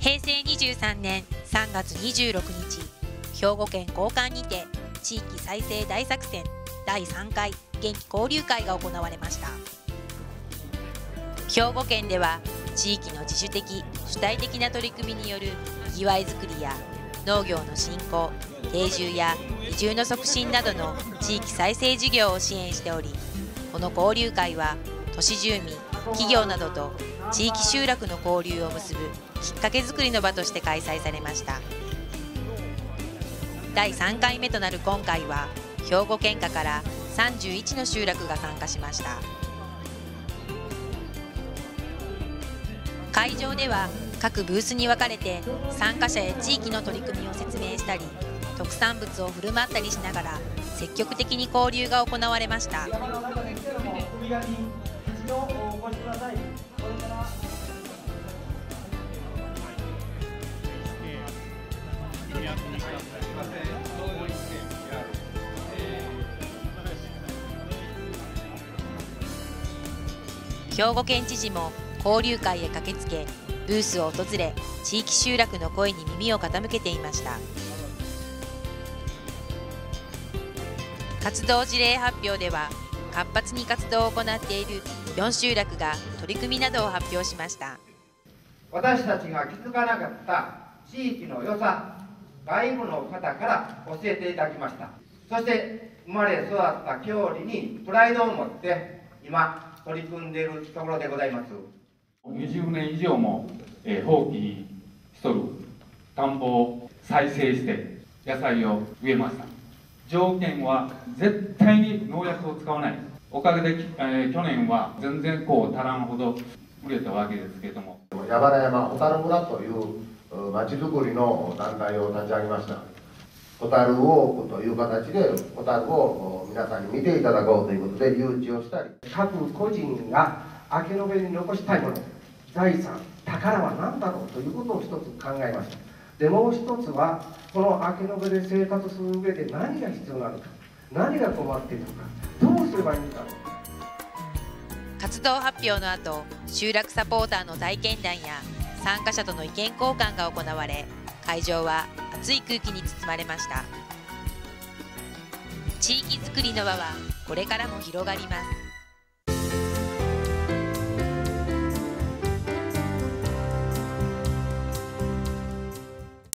平成23年3月26日兵庫県交館にて地域再生大作戦第3回元気交流会が行われました。兵庫県では地域の自主的主体的な取り組みによるにぎわいづくりや農業の振興、定住や移住の促進などの地域再生事業を支援しており、この交流会は都市住民、企業などと地域集落の交流を結ぶきっかけづくりの場として開催されました。第3回目となる今回は兵庫県下から31の集落が参加しました。会場では各ブースに分かれて参加者や地域の取り組みを説明したり、特産物を振る舞ったりしながら積極的に交流が行われました。兵庫県知事も交流会へ駆けつけ、ブースを訪れ地域集落の声に耳を傾けていました。活動事例発表では活発に活動を行っている4集落が取り組みなどを発表しました。私たちが気づかなかった地域の良さ、外部の方から教えていただきました。そして生まれ育った郷里にプライドを持って今取り組んでいるところでございます。20年以上も放棄しとる田んぼを再生して野菜を植えました。条件は絶対に農薬を使わない。おかげで、去年は全然こう足らんほど売れたわけですけれども、矢花山小樽村というまちづくりの団体を立ち上げました。小樽ウォークという形で小樽を皆さんに見ていただこうということで誘致をしたり、各個人が明延べに残したいもの、財産、宝は何だろうということを一つ考えました。でもう一つは、この明延べで生活する上で何が必要なのか、何が困っているのか、どうすればいいんだろう。活動発表の後、集落サポーターの体験談や参加者との意見交換が行われ、会場は熱い空気に包まれました。地域づくりの輪はこれからも広がります。